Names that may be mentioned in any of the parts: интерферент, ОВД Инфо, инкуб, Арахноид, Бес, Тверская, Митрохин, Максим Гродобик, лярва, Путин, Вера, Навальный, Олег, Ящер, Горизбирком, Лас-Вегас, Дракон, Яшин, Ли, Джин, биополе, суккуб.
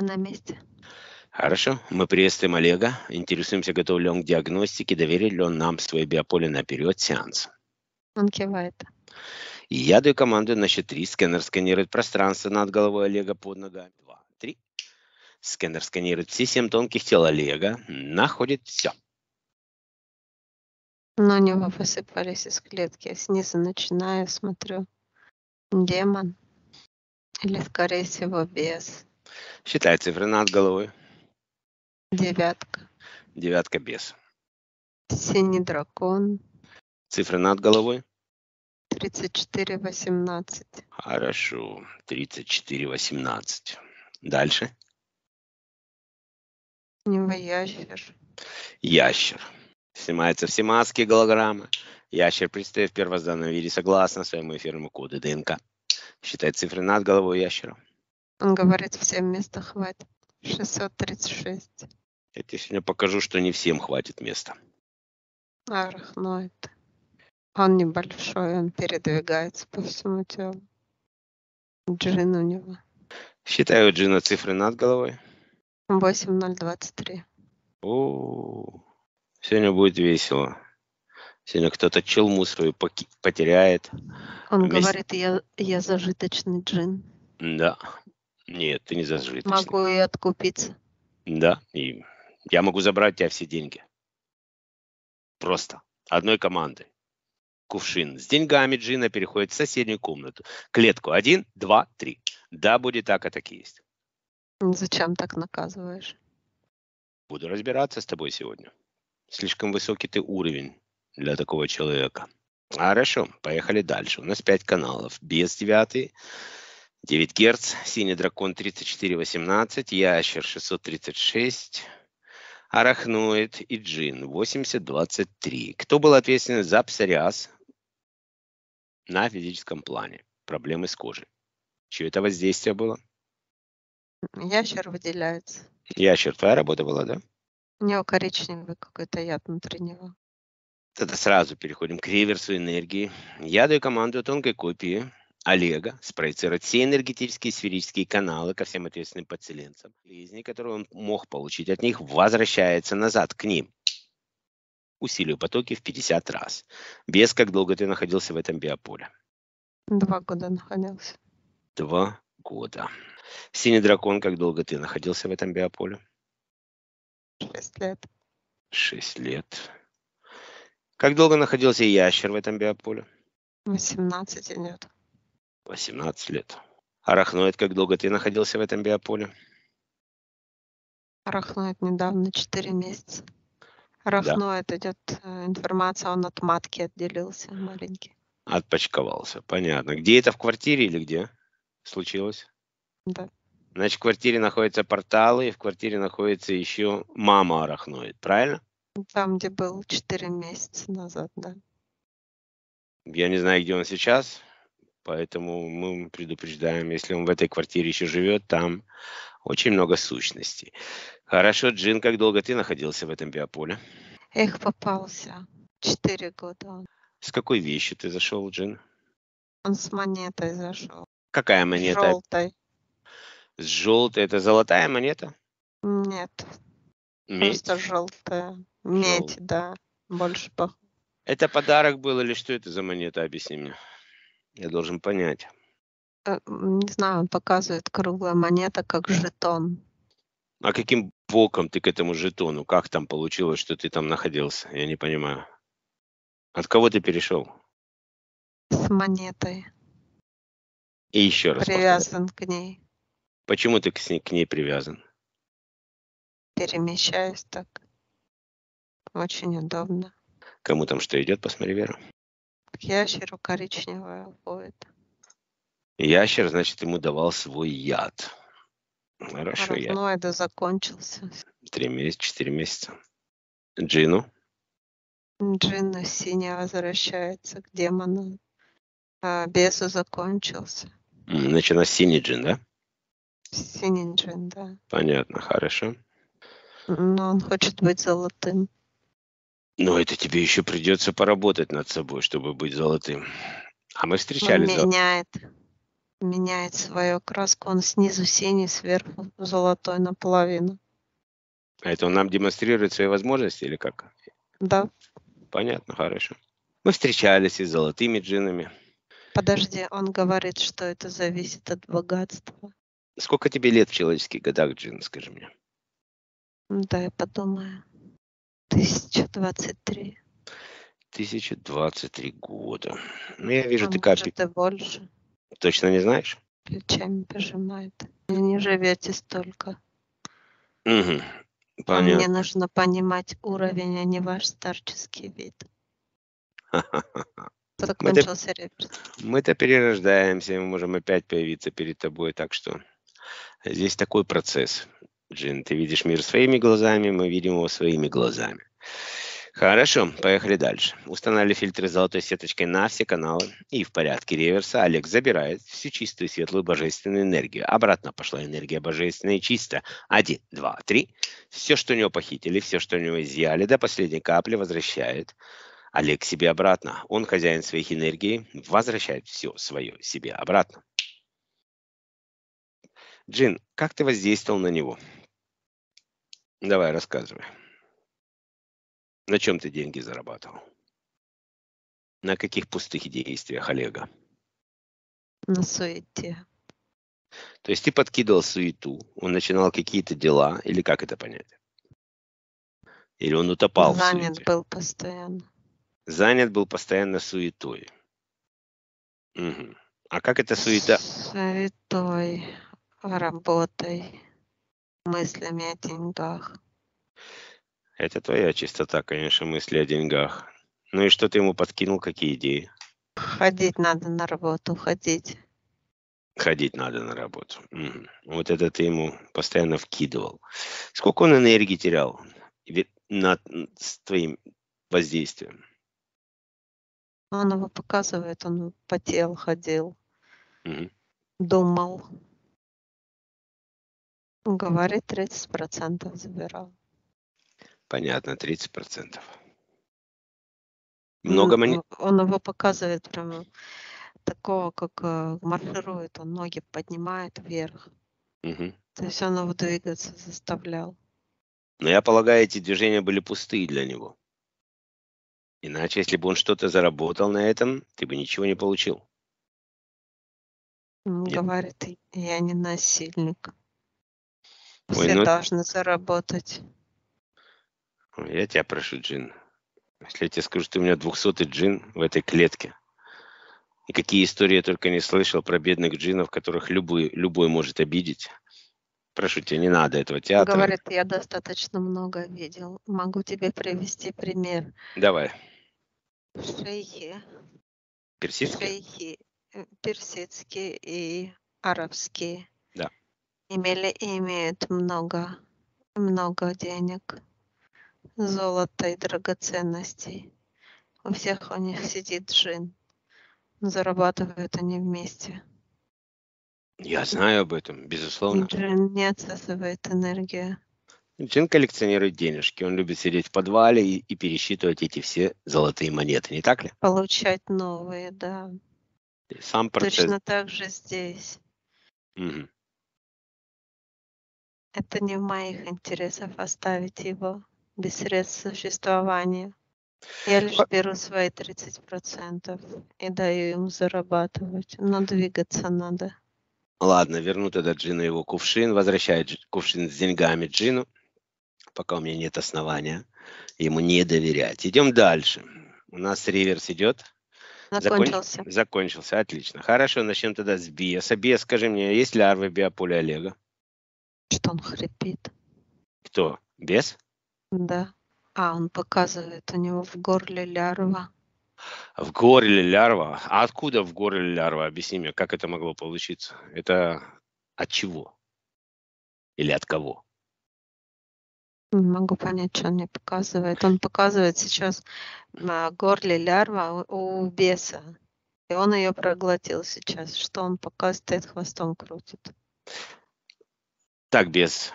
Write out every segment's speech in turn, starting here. мы на месте. Хорошо, мы приветствуем Олега, интересуемся, готов ли он к диагностике, доверил ли он нам свое биополе на период сеанса. Он кивает. Я даю команду на счет 3. Скэнер сканирует пространство над головой Олега, под ногами. 2, 3. Скэнер сканирует все 7 тонких тел Олега, находит все. Но у него высыпались из клетки. Я снизу начинаю, смотрю. Демон. Или, скорее всего, бес. Считай цифры над головой. 9. 9 бес. Синий дракон. Цифры над головой. 34-18. Хорошо. 34-18. Дальше. У него ящер. Ящер. Снимаются все маски и голограммы. Ящер предстоит в первозданном виде согласно своему эфирному коду ДНК. Считает цифры над головой ящера. Он говорит, всем места хватит. 636. Я тебе сегодня покажу, что не всем хватит места. Арахноид. Он небольшой, он передвигается по всему телу. Джин у него. Считаю джина цифры над головой. 8023. О-о-о. Сегодня будет весело. Сегодня кто-то челму свою потеряет. Он говорит, я зажиточный джин. Да. Нет, ты не зажиточный. Могу и откупиться. Да. И я могу забрать у тебя все деньги. Просто. Одной командой. Кувшин с деньгами джина переходит в соседнюю комнату. Клетку 1, 2, 3. Да, будет так, а так и есть. Зачем так наказываешь? Буду разбираться с тобой сегодня. Слишком высокий ты уровень для такого человека. Хорошо, поехали дальше. У нас 5 каналов. Без 9. 9 Гц. Синий дракон 34-18. Ящер 636. Арахноид и джин 80-23. Кто был ответственен за псориаз на физическом плане? Проблемы с кожей. Чье это воздействие было? Ящер выделяется. Ящер, твоя работа была, да? У него коричневый какой-то яд внутри него. Тогда сразу переходим к реверсу энергии. Я даю команду тонкой копии Олега спроецировать все энергетические и сферические каналы ко всем ответственным подселенцам. Жизнь, которую он мог получить от них, возвращается назад к ним. Усилию потоки в 50 раз. Без как долго ты находился в этом биополе? 2 года находился. 2 года. Синий дракон, как долго ты находился в этом биополе? 6 лет. 6 лет. Как долго находился ящер в этом биополе? 18 лет. 18 лет. Арахноид, как долго ты находился в этом биополе? Арахноид недавно, 4 месяца. Арахноид, да. Идет информация, он от матки отделился, маленький. Отпочковался, понятно. Где это, в квартире или где случилось? Да. Значит, в квартире находятся порталы, и в квартире находится еще мама арахноид, правильно? Там, где был 4 месяца назад, да. Я не знаю, где он сейчас, поэтому мы предупреждаем, если он в этой квартире еще живет, там очень много сущностей. Хорошо, джин, как долго ты находился в этом биополе? Эх, попался. 4 года. С какой вещью ты зашел, джин? Он с монетой зашел. Какая монета? Желтой. С желтой. Это золотая монета? Нет. Медь? Просто желтая. Медь, да. Больше похоже. Это подарок был или что это за монета? Объясни мне. Я должен понять. Не знаю, он показывает, круглая монета, как жетон. А каким боком ты к этому жетону? Как там получилось, что ты там находился? Я не понимаю. От кого ты перешел? С монетой. И еще раз. Привязан повторяю. К ней. Почему ты к ней привязан? Перемещаюсь так. Очень удобно. Кому там что идет, посмотри, Вера. К ящеру коричневая уходит. Ящер, значит, ему давал свой яд. Хорошо, яд. Ну, это закончился. 4 месяца. Джину? Джину синяя возвращается к демону. А бесу закончился. Значит, у нас синий джин, да? Синий джин, да. Понятно, хорошо. Но он хочет быть золотым. Но это тебе еще придется поработать над собой, чтобы быть золотым. А мы встречались... Он меняет. меняет свою краску. Он снизу синий, сверху золотой наполовину. А это он нам демонстрирует свои возможности или как? Да. Понятно, хорошо. Мы встречались и с золотыми джиннами. Подожди, он говорит, что это зависит от богатства. Сколько тебе лет в человеческих годах, джин, скажи мне? Да, я подумаю. 1023. 1023 года. Ну, я вижу, ты капель. Может, и больше. Точно не знаешь? Плечами пожимает. Вы не живете столько. Угу. Понятно. Мне нужно понимать уровень, а не ваш старческий вид. Мы-то перерождаемся, мы можем опять появиться перед тобой, так что здесь такой процесс. Джин, ты видишь мир своими глазами, мы видим его своими глазами. Хорошо, поехали дальше. Установили фильтры с золотой сеточкой на все каналы. И в порядке реверса Олег забирает всю чистую, светлую, божественную энергию. Обратно пошла энергия божественная и чистая. 1, 2, 3. Все, что у него похитили, все, что у него изъяли, до последней капли возвращает Олег себе обратно. Он хозяин своих энергий, возвращает все свое себе обратно. Джин, как ты воздействовал на него? Давай, рассказывай. На чем ты деньги зарабатывал? На каких пустых действиях Олега? На суете. То есть ты подкидывал суету, он начинал какие-то дела, или как это понять? Или он утопал в суете? Занят был постоянно. Занят был постоянно суетой. Угу. А как это суета? Суетой, работой, мыслями о деньгах. Это твоя чистота, конечно, мысли о деньгах. Ну и что ты ему подкинул, какие идеи? Ходить надо на работу, ходить. Ходить надо на работу. Угу. Вот это ты ему постоянно вкидывал. Сколько он энергии терял с твоим воздействием? Он его показывает, он потел, ходил, угу. Думал. Говорит, 30% забирал. Понятно, 30%. Много монет. Он его показывает прям такого, как марширует, он ноги поднимает вверх. Угу. То есть он его двигаться заставлял. Но я полагаю, эти движения были пустые для него. Иначе, если бы он что-то заработал на этом, ты бы ничего не получил. Он говорит, я не насильник. Все должны заработать. Я тебя прошу, джин. Если я тебе скажу, что ты у меня 200-й джин в этой клетке. И какие истории я только не слышал про бедных джинов, которых любой может обидеть. Прошу тебя, не надо этого театра. Говорит, я достаточно много видел. Могу тебе привести пример. Давай. Шейхи. Персидские? Шейхи. Персидские и арабские. Да. Имели и имеют много денег. Золота и драгоценностей. У всех у них сидит джин. Зарабатывают они вместе. Я знаю об этом, безусловно. Джин не отсасывает энергию. Джин коллекционирует денежки. Он любит сидеть в подвале и пересчитывать эти все золотые монеты, не так ли? Получать новые, да. Сам процесс. Точно так же здесь. Угу. Это не в моих интересах оставить его без средств существования. Я лишь беру свои 30% и даю им зарабатывать. Но двигаться надо. Ладно, верну тогда джину его кувшин. Возвращает кувшин с деньгами джину. Пока у меня нет основания ему не доверять. Идем дальше. У нас реверс идет. Закончился. Закончился, отлично. Хорошо, начнем тогда с биоса. Биос, скажи мне, есть ли арвы биополя Олега? Что он хрипит. Кто? Биос? Да. А он показывает, у него в горле лярва. В горле лярва? А откуда в горле лярва? Объясни мне, как это могло получиться? Это от чего? Или от кого? Не могу понять, что он мне показывает. Он показывает сейчас на горле лярва у беса. И он ее проглотил сейчас. Что он пока стоит, хвостом крутит. Так, бес.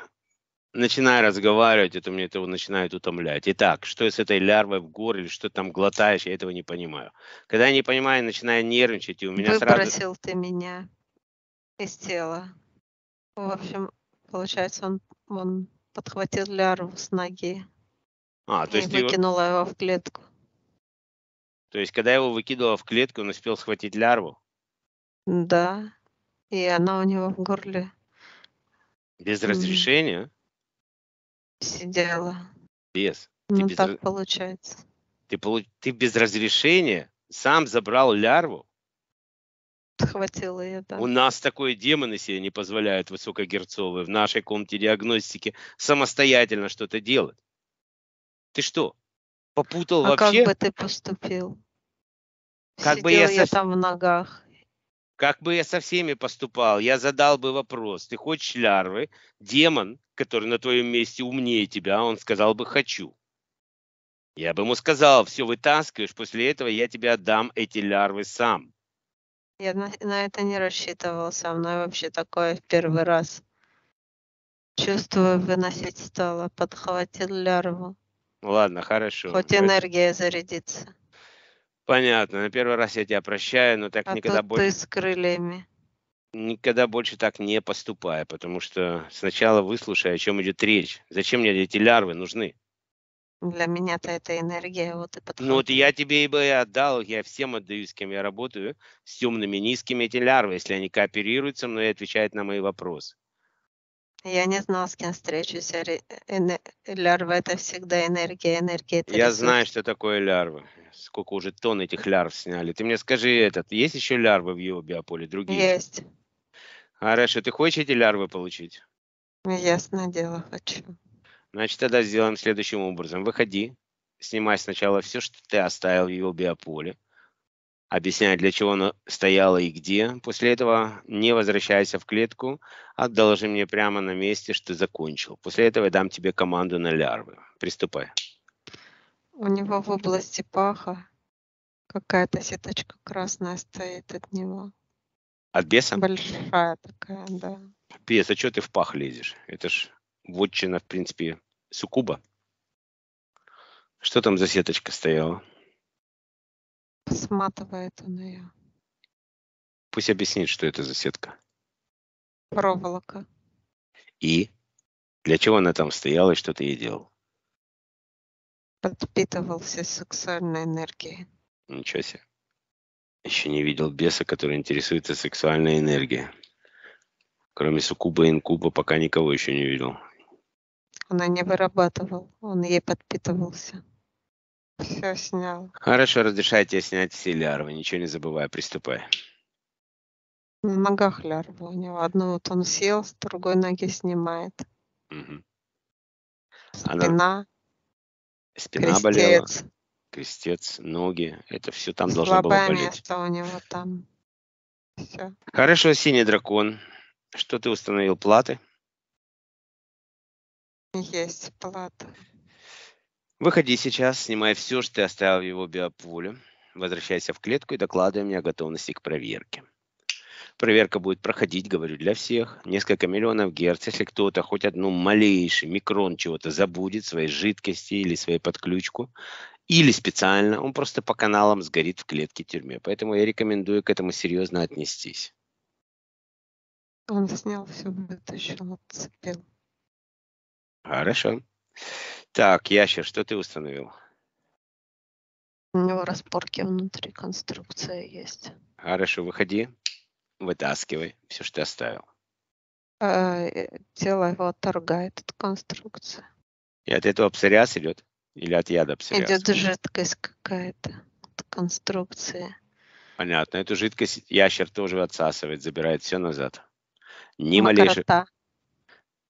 Начинай разговаривать, это мне этого начинает утомлять. Итак, что с этой лярвой в горле, что там глотаешь, я этого не понимаю. Когда я не понимаю, начинаю нервничать, и у меня сразу... Выбросил ты меня. из тела. В общем, получается, он подхватил Лярву с ноги. То есть выкинула его в клетку. То есть, когда его выкинула в клетку, он успел схватить Лярву? Да. И она у него в горле. Без разрешения? Сидела. Без. Ну, без... так получается. Ты без разрешения сам забрал Лярву? Схватила ее, да. У нас такое демоны себе не позволяют высокогерцовые в нашей комнате диагностики самостоятельно что-то делать. Ты что, попутал вообще? А как бы ты поступил? Как бы я там в ногах. Как бы я со всеми поступал? Я задал бы вопрос. Ты хочешь Лярвы? Демон, который на твоем месте умнее тебя, он сказал бы «хочу». Я бы ему сказал, все вытаскиваешь, после этого я тебе отдам эти Лярвы сам. Я на это не рассчитывал, со мной вообще такое в первый раз. Чувствую, выносить стало, подхватил Лярву. Ладно, хорошо. Хоть энергия зарядится. Понятно, на первый раз я тебя прощаю, но так никогда больше... А тут ты с крыльями. Никогда больше так не поступай, потому что сначала выслушай, о чем идет речь. Зачем мне эти Лярвы нужны? Для меня-то это энергия, вот и подходит. Ну вот я тебе и отдал, я всем отдаю, с кем я работаю, с темными, низкими эти Лярвы, если они кооперируют со мной и отвечают на мои вопросы. Я не знал, с кем встречусь. Лярва — это всегда энергия, Я знаю, что такое Лярва. Сколько уже тонн этих Лярв сняли. Ты мне скажи, есть еще Лярвы в его биополе? Другие? Есть. Хорошо, ты хочешь эти Лярвы получить? Ясное дело, хочу. Значит, тогда сделаем следующим образом. Выходи, снимай сначала все, что ты оставил в его биополе. Объясняй, для чего оно стояло и где. После этого не возвращайся в клетку, одолжи мне прямо на месте, что ты закончил. После этого я дам тебе команду на Лярвы. Приступай. У него в области паха какая-то сеточка красная стоит от него. От беса? Большая такая, да. Бес, а что ты в пах лезешь? Это ж... Вотчина, в принципе, суккуба. Что там за сеточка стояла? Сматывает он ее. Пусть объяснит, что это за сетка. Проволока. И? Для чего она там стояла и что ты ей делал? Подпитывался сексуальной энергией. Ничего себе. Еще не видел беса, который интересуется сексуальной энергией. Кроме суккуба и инкуба пока никого еще не видел. Она не вырабатывал, он ей подпитывался. Все снял. Хорошо, разрешаю тебе снять все Лярвы, ничего не забывай, приступай. На ногах Лярвы у него. Одну вот он сел, с другой ноги снимает. Угу. Спина болела. Крестец, ноги, это все там должно было болеть. Слабое место у него там. Все. Хорошо, синий дракон. Что ты установил? Платы? Есть плата. Выходи сейчас, снимай все, что ты оставил в его биополе. Возвращайся в клетку и докладывай мне о готовности к проверке. Проверка будет проходить, говорю, для всех. Несколько миллионов герц. Если кто-то хоть одну малейший микрон чего-то забудет, своей жидкости или своей подключку, или специально, он просто по каналам сгорит в клетке тюрьме. Поэтому я рекомендую к этому серьезно отнестись. Он снял все, вытащил, отцепил. Хорошо. Так, ящер, что ты установил? У него распорки внутри, конструкция есть. Хорошо, выходи, вытаскивай все, что ты оставил. Тело его отторгает от конструкции. И от этого псориаз идет? Или от яда псориаз? Идет жидкость какая-то от конструкции. Понятно, эту жидкость ящер тоже отсасывает, забирает все назад. Ни малейшего...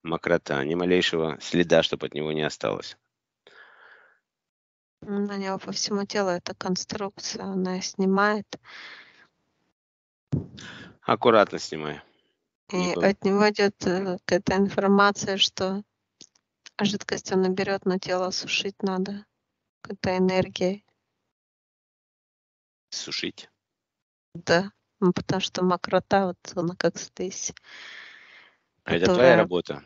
Мокрота. Ни малейшего следа, чтобы от него не осталось. На него по всему телу эта конструкция. Она снимает. Аккуратно снимай. И от него идет какая-то информация, что жидкость он наберет, но тело сушить надо. Какой-то энергией. Сушить? Да. Потому что мокрота, вот она как здесь. Это твоя работа?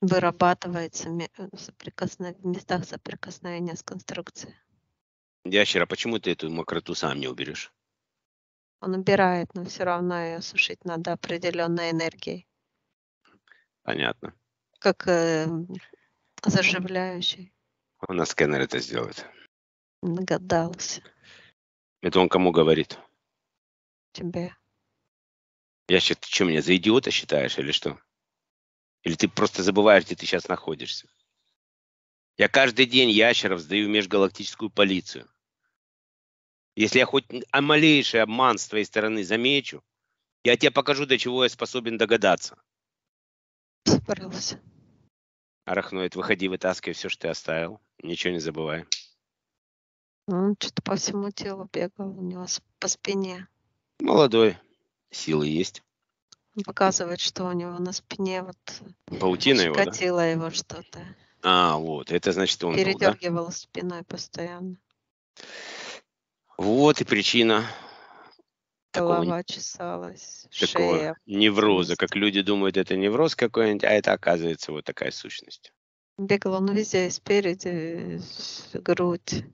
Вырабатывается в местах соприкосновения с конструкцией. Ящера, почему ты эту мокроту сам не уберешь? Он убирает, но все равно ее сушить надо определенной энергией. Понятно. Как заживляющий. У нас сканер это сделает. Нагадался. Это он кому говорит? Тебе. Я считаю, ты что, меня за идиота считаешь или что? Или ты просто забываешь, где ты сейчас находишься? Я каждый день ящеров сдаю в межгалактическую полицию. Если я хоть малейший обман с твоей стороны замечу, я тебе покажу, до чего я способен догадаться. Спорился. Арахноид, выходи, вытаскивай все, что ты оставил. Ничего не забывай. Он что-то по всему телу бегал, у него по спине. Молодой. Силы есть. Он показывает, что у него на спине вот... Паутина его, да? Катило его что-то. А, вот. Это значит, он передергивал был, да? Спиной постоянно. Вот и причина. Голова такого, чесалась, такого шея. Невроза. Как люди думают, это невроз какой-нибудь, а это оказывается вот такая сущность. Бегал он везде, и спереди, и грудь.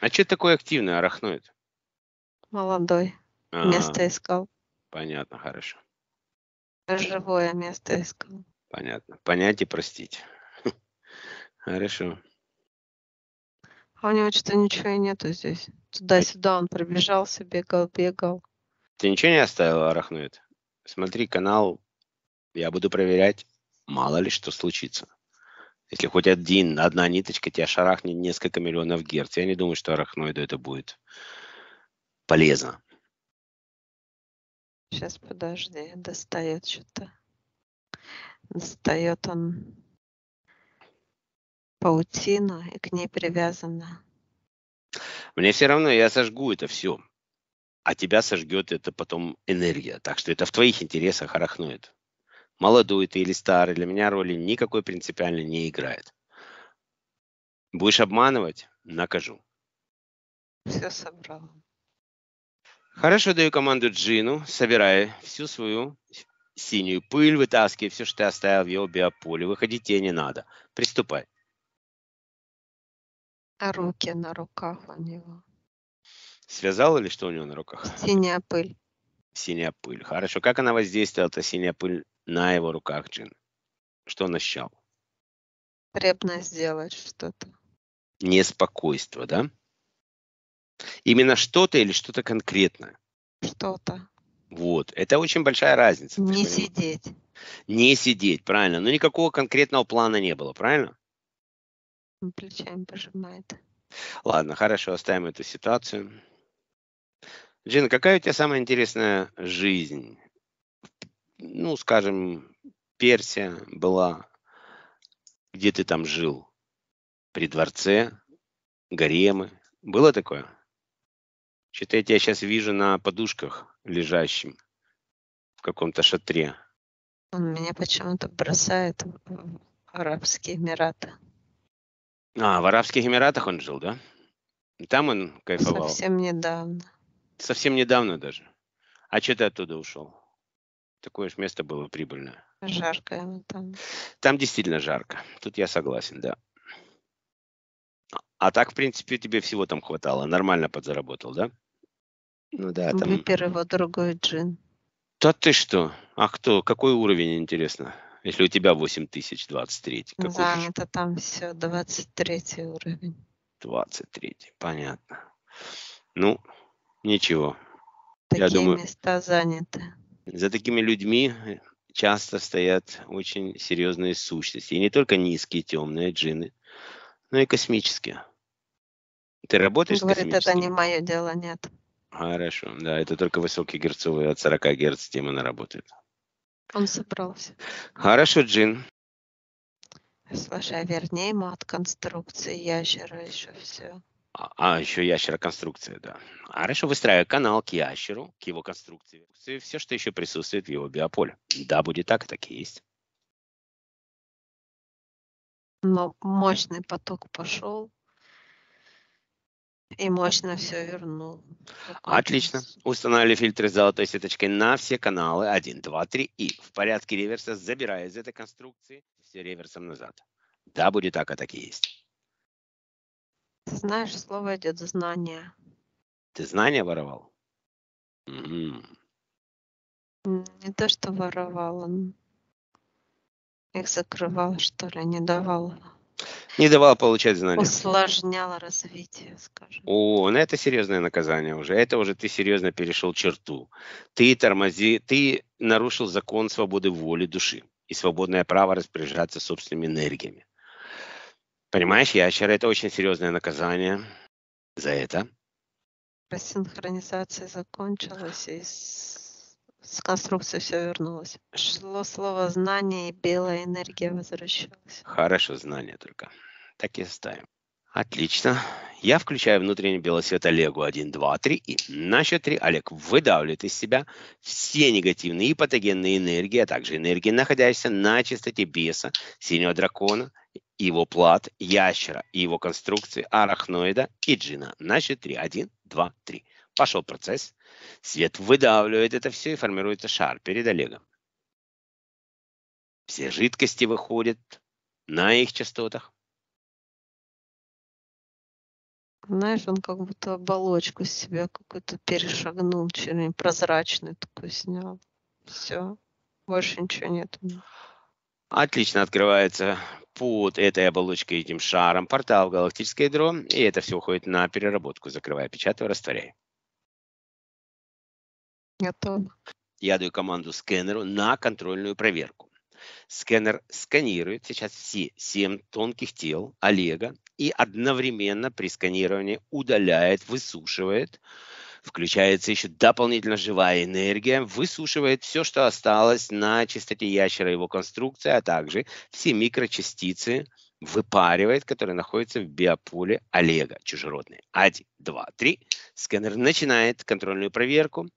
А что такое активный арахноид? Молодой. А-а-а. Место искал. Понятно, хорошо. Живое место искал. Понятно. Понять и простить. Хорошо. А у него что-то ничего и нету здесь. Туда-сюда он пробежался, бегал. Ты ничего не оставил, арахноид? Смотри канал, я буду проверять, мало ли что случится. Если хоть одна ниточка тебя шарахнет несколько миллионов герц, я не думаю, что арахноиду это будет полезно. Сейчас, подожди, достает что-то. Достает он... паутину и к ней привязана. Мне все равно, я сожгу это все, а тебя сожгет это потом энергия, так что это в твоих интересах, арахноид. Молодой ты или старый, для меня роли никакой принципиально не играет. Будешь обманывать, накажу. Все собрал. Хорошо, даю команду Джину, собирай всю свою синюю пыль, вытаскивай все, что ты оставил в его биополе, выходить тебе не надо, приступай. А руки на руках у него. Связал или что у него на руках? Синяя пыль. Синяя пыль. Хорошо. Как она воздействовала, эта синяя пыль, на его руках, Джин? Что он ощущал? Потребность сделать что-то. Неспокойство, да? Именно что-то или что-то конкретное? Что-то. Вот. Это очень большая разница. Не сидеть. Не сидеть, правильно. Но никакого конкретного плана не было, правильно? Плечами пожимает. Ладно, хорошо, оставим эту ситуацию. Джин, какая у тебя самая интересная жизнь? Ну, скажем, Персия была, где ты там жил? При дворце, гаремы. Было такое? Что-то я тебя сейчас вижу на подушках лежащим в каком-то шатре. Он меня почему-то бросает в Арабские Эмираты. А, в Арабских Эмиратах он жил, да? Там он кайфовал? Совсем недавно. Совсем недавно даже? А что ты оттуда ушел? Такое же место было прибыльное. Жарко ему там. Там действительно жарко. Тут я согласен, да. А так, в принципе, тебе всего там хватало. Нормально подзаработал, да? Ну да, там... Выпер его другой джин. Да ты что? А кто? Какой уровень, интересно? Если у тебя 8023. Занято там все, 23 уровень. 23, понятно. Ну, ничего. Такие, я думаю, места заняты. За такими людьми часто стоят очень серьезные сущности. И не только низкие, темные джинны, но и космические. Ты работаешь с космическими? Говорит, это не мое дело, нет. Хорошо, да, это только высокие герцовые, от 40 герц тем она работает. Он собрался. Хорошо, Джин. Слушай, а вернее ему от конструкции ящера еще все. А еще ящера конструкция, да. Хорошо, выстраивай канал к ящеру, к его конструкции. Все, что еще присутствует в его биополе. Да, будет так и есть. Но мощный поток пошел. И мощно все вернул. Отлично. Устанавливали фильтры с золотой сеточкой на все каналы 1, 2, 3 и в порядке реверса забирая из этой конструкции все реверсом назад. Да, будет так и есть. Ты знаешь, слово идет знание. Ты знание воровал? Мгм. Не то, что воровал, он их закрывал, что ли, не давал. Не давал получать знания. Усложнял развитие, скажем. О, ну это серьезное наказание уже. Это уже ты серьезно перешел черту. Ты нарушил закон свободы воли души и свободное право распоряжаться собственными энергиями. Понимаешь, ящер, это очень серьезное наказание за это. Синхронизация закончилась, и с конструкции все вернулось. Шло слово знание, и белая энергия возвращалась. Хорошо, знание только. Так и ставим. Отлично. Я включаю внутренний белый свет Олегу. 1, 2, 3. И на счет 3 Олег выдавливает из себя все негативные и патогенные энергии, а также энергии, находящиеся на частоте беса, синего дракона, его плат, ящера и его конструкции, арахноида и джина. На счет 3. 1, 2, 3. Пошел процесс. Свет выдавливает это все и формируется шар перед Олегом. Все жидкости выходят на их частотах. Знаешь, он как будто оболочку с себя какую-то перешагнул, через прозрачный такой снял. Все. Больше ничего нет. Отлично открывается под этой оболочкой, этим шаром, портал в галактическое ядро, и это все уходит на переработку. Закрывай, печатай, растворяй. Готово. Я даю команду скэнеру на контрольную проверку. Скэнер сканирует сейчас все 7 тонких тел Олега и одновременно при сканировании удаляет, высушивает. Включается еще дополнительно живая энергия, высушивает все, что осталось на частоте ящера, его конструкции, а также все микрочастицы выпаривает, которые находятся в биополе Олега, чужеродные. 1, 2, 3. Сканер начинает контрольную проверку,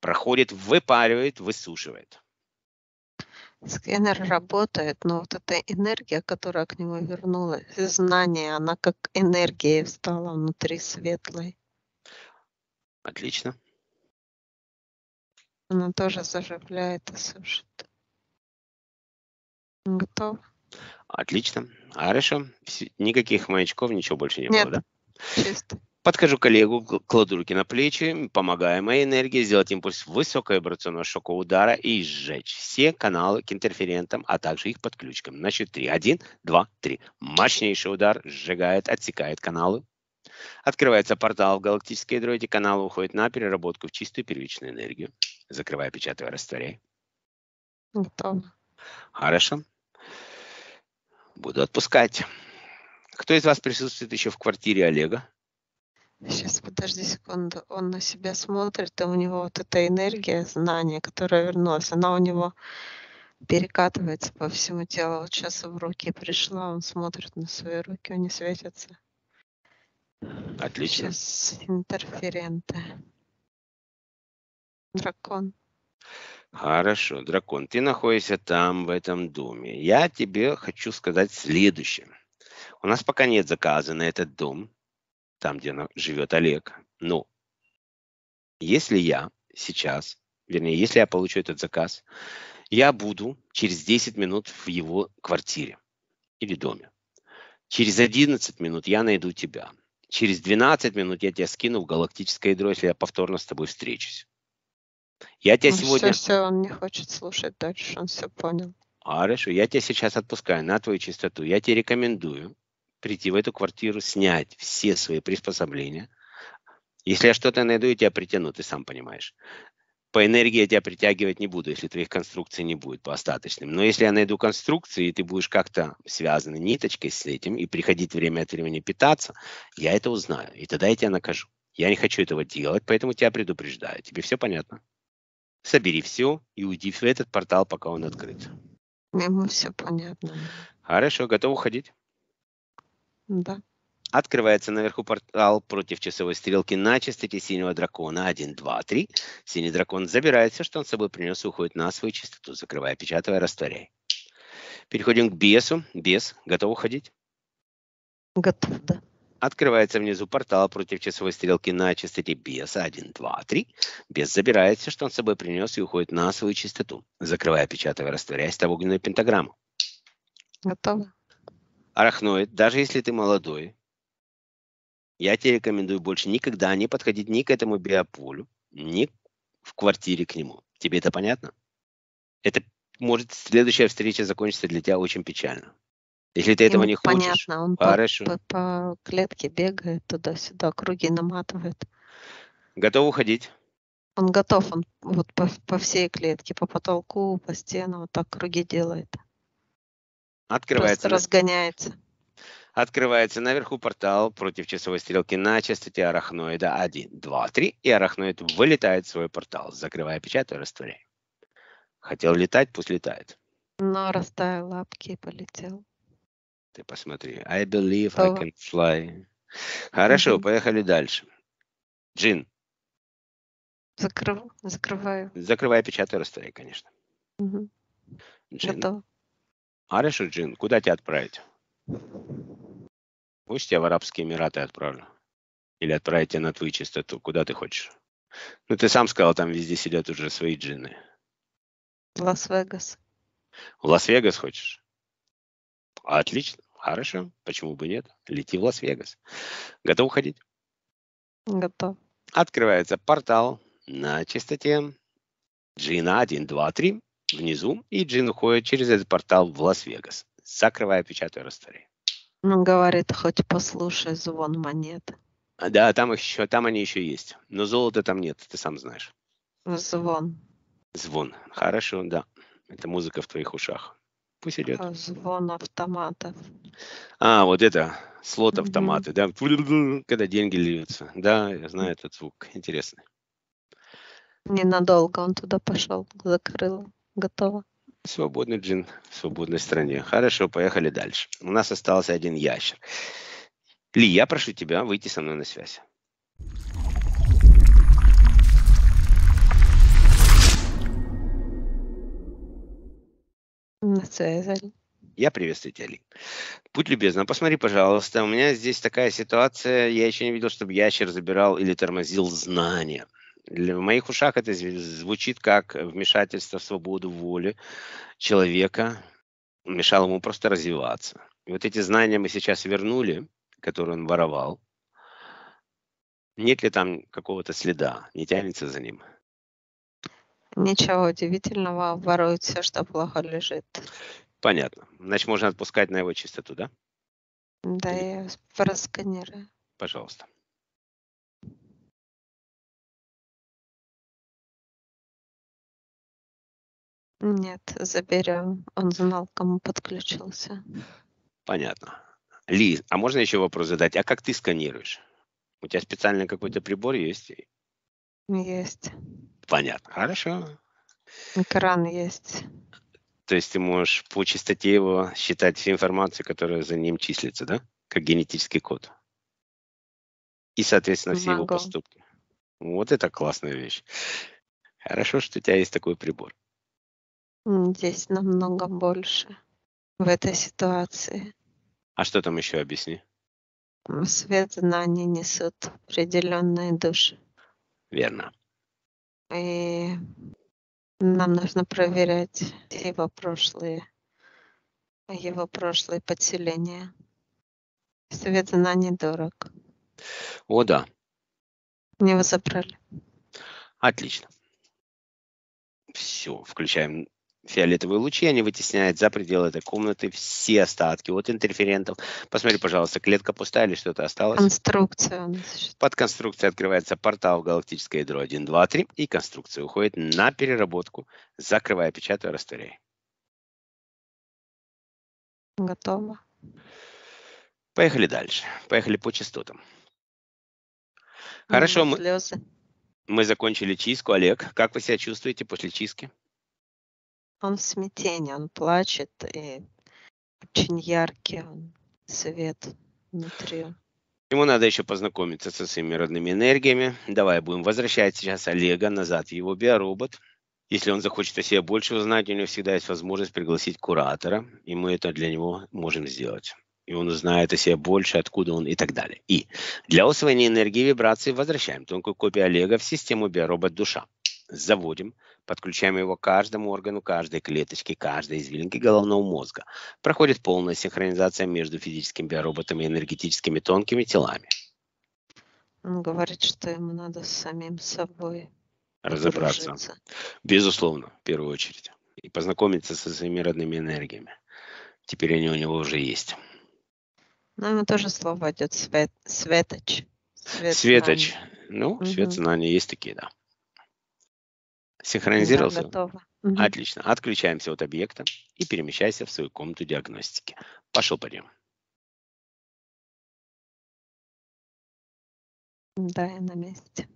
проходит, выпаривает, высушивает. Сканер работает, но вот эта энергия, которая к нему вернулась, знание, она как энергия встала внутри светлой. Отлично. Она тоже заживляет и сушит. Готов. Отлично. Хорошо. Никаких маячков, ничего больше не было, да? Чисто. Подхожу к коллегу, кладу руки на плечи, помогаю моей энергии сделать импульс высокого вибрационного шокового удара и сжечь все каналы к интерферентам, а также их подключкам. На счет 3. 1, 2, 3. Мощнейший удар сжигает, отсекает каналы. Открывается портал в галактическое ядро, эти каналы уходят на переработку в чистую первичную энергию. Закрывай, печатай, растворяй. Готово. Хорошо. Буду отпускать. Кто из вас присутствует еще в квартире Олега? Сейчас, подожди секунду. Он на себя смотрит, и у него вот эта энергия, знание, которая вернулась, она у него перекатывается по всему телу. Вот сейчас в руки пришла, он смотрит на свои руки, они светятся. Отлично. Сейчас интерференты. Дракон. Хорошо, дракон, ты находишься там, в этом доме. Я тебе хочу сказать следующее. У нас пока нет заказа на этот дом, там, где живет Олег. Но если я сейчас, вернее, если я получу этот заказ, я буду через 10 минут в его квартире или доме. Через 11 минут я найду тебя. Через 12 минут я тебя скину в галактическое ядро, если я повторно с тобой встречусь. Я тебя сегодня... Все, он не хочет слушать дальше, он все понял. Хорошо, я тебя сейчас отпускаю на твою чистоту. Я тебе рекомендую прийти в эту квартиру, снять все свои приспособления. Если я что-то найду, я тебя притяну, ты сам понимаешь. По энергии я тебя притягивать не буду, если твоих конструкций не будет по остаточным. Но если я найду конструкции, и ты будешь как-то связан ниточкой с этим, и приходить время от времени питаться, я это узнаю, и тогда я тебя накажу. Я не хочу этого делать, поэтому тебя предупреждаю. Тебе все понятно? Собери все и уйди в этот портал, пока он открыт. Ему все понятно. Хорошо, готов уходить? Да. Открывается наверху портал против часовой стрелки на частоте синего дракона. 1, 2, 3. Синий дракон забирает все, что он с собой принес, и уходит на свою частоту. Закрывай, печатай, растворяй. Переходим к бесу. Бес, готов уходить? Готов, да. Открывается внизу портал против часовой стрелки на частоте беса. 1, 2, 3. Бес забирает все, что он с собой принес, и уходит на свою частоту. Закрывай, печатай, растворяй с того огненную пентаграмму. Готово. Арахноид, даже если ты молодой, я тебе рекомендую больше никогда не подходить ни к этому биополю, ни в квартире к нему. Тебе это понятно? Это может следующая встреча закончиться для тебя очень печально. Если ты этого ему не хочешь. Понятно, он по клетке бегает туда-сюда, круги наматывает. Готов уходить? Он готов, он вот по всей клетке, по потолку, по стенам, вот так круги делает. Открывается. Просто разгоняется. Открывается наверху портал против часовой стрелки на частоте арахноида 1, 2, 3. И арахноид вылетает в свой портал, закрывая печать и растворяя. Хотел летать, пусть летает. Но расставил лапки и полетел. Ты посмотри. I believe I can fly. Хорошо, поехали дальше. Джин. Закрываю. Закрывай, печатай, растворяй, конечно. Джин. Готово. Хорошо, Джин, куда тебя отправить? Пусть тебя в Арабские Эмираты отправлю. Или отправить тебя на твою частоту, куда ты хочешь. Ну, ты сам сказал, там везде сидят уже свои джинны. Лас-Вегас. В Лас-Вегас хочешь? Отлично, хорошо, почему бы нет? Лети в Лас-Вегас. Готов уходить? Готов. Открывается портал на частоте джина 1, 2, 3 внизу, и джин уходит через этот портал в Лас-Вегас. Закрывай, печатай, растворяй. Он говорит, хоть послушай звон монет. Да, там они еще есть. Но золота там нет, ты сам знаешь. Звон. Звон. Хорошо, да. Это музыка в твоих ушах. Пусть идет. Звон автоматов. Вот это слот автоматы, да? Когда деньги льются. Да, я знаю этот звук. Интересный. Ненадолго он туда пошел, закрыл. Готово. Свободный джин в свободной стране. Хорошо, поехали дальше. У нас остался один ящер. Ли, я прошу тебя выйти со мной на связь. На связи. Я приветствую тебя, Ли. Будь любезна, посмотри, пожалуйста, у меня здесь такая ситуация, я еще не видел, чтобы ящер забирал или тормозил знания. В моих ушах это звучит как вмешательство в свободу воли человека, мешало ему просто развиваться. И вот эти знания мы сейчас вернули, которые он воровал. Нет ли там какого-то следа, не тянется за ним? Ничего удивительного, ворует все, что плохо лежит. Понятно. Значит, можно отпускать на его чистоту, да? Да, я просканирую. Пожалуйста. Нет, заберем. Он знал, кому подключился. Понятно. Ли, а можно еще вопрос задать? А как ты сканируешь? У тебя специальный какой-то прибор есть? Есть. Понятно. Хорошо. Экран есть. То есть ты можешь по частоте его считать всю информацию, которая за ним числится, да? Как генетический код. И, соответственно, все его поступки. Вот это классная вещь. Хорошо, что у тебя есть такой прибор. Здесь намного больше в этой ситуации. А что там еще, объясни? Свет знаний несут определенные души. Верно. И нам нужно проверять его прошлые подселения. Свет знаний дорог. О, да. Мне его забрали. Отлично. Все, включаем фиолетовые лучи, они вытесняют за пределы этой комнаты все остатки от интерферентов. Посмотри, пожалуйста, клетка пустая или что-то осталось? Конструкция. Под конструкцией открывается портал галактическое ядро 1, 2, 3, и конструкция уходит на переработку, закрывая, печатая, растворяя. Готово. Поехали дальше. Поехали по частотам. Хорошо, мы закончили чистку. Олег, как вы себя чувствуете после чистки? Он в смятении, он плачет, и очень яркий свет внутри. Ему надо еще познакомиться со своими родными энергиями. Давай будем возвращать сейчас Олега назад в его биоробот. Если он захочет о себе больше узнать, у него всегда есть возможность пригласить куратора, и мы это для него можем сделать. И он узнает о себе больше, откуда он и так далее. И для усвоения энергии и вибраций возвращаем тонкую копию Олега в систему биоробот-душа. Заводим, подключаем его к каждому органу, каждой клеточке, каждой извилинке головного мозга. Проходит полная синхронизация между физическим биороботом и энергетическими тонкими телами. Он говорит, что ему надо самим собой разобраться. Безусловно, в первую очередь. И познакомиться со своими родными энергиями. Теперь они у него уже есть. Наверное, тоже слово идет светоч. Светоч. Ну, свет знания есть такие, да. Синхронизировался? Готово. Отлично. Отключаемся от объекта и перемещайся в свою комнату диагностики. Пошел, пойдем. Да, я на месте.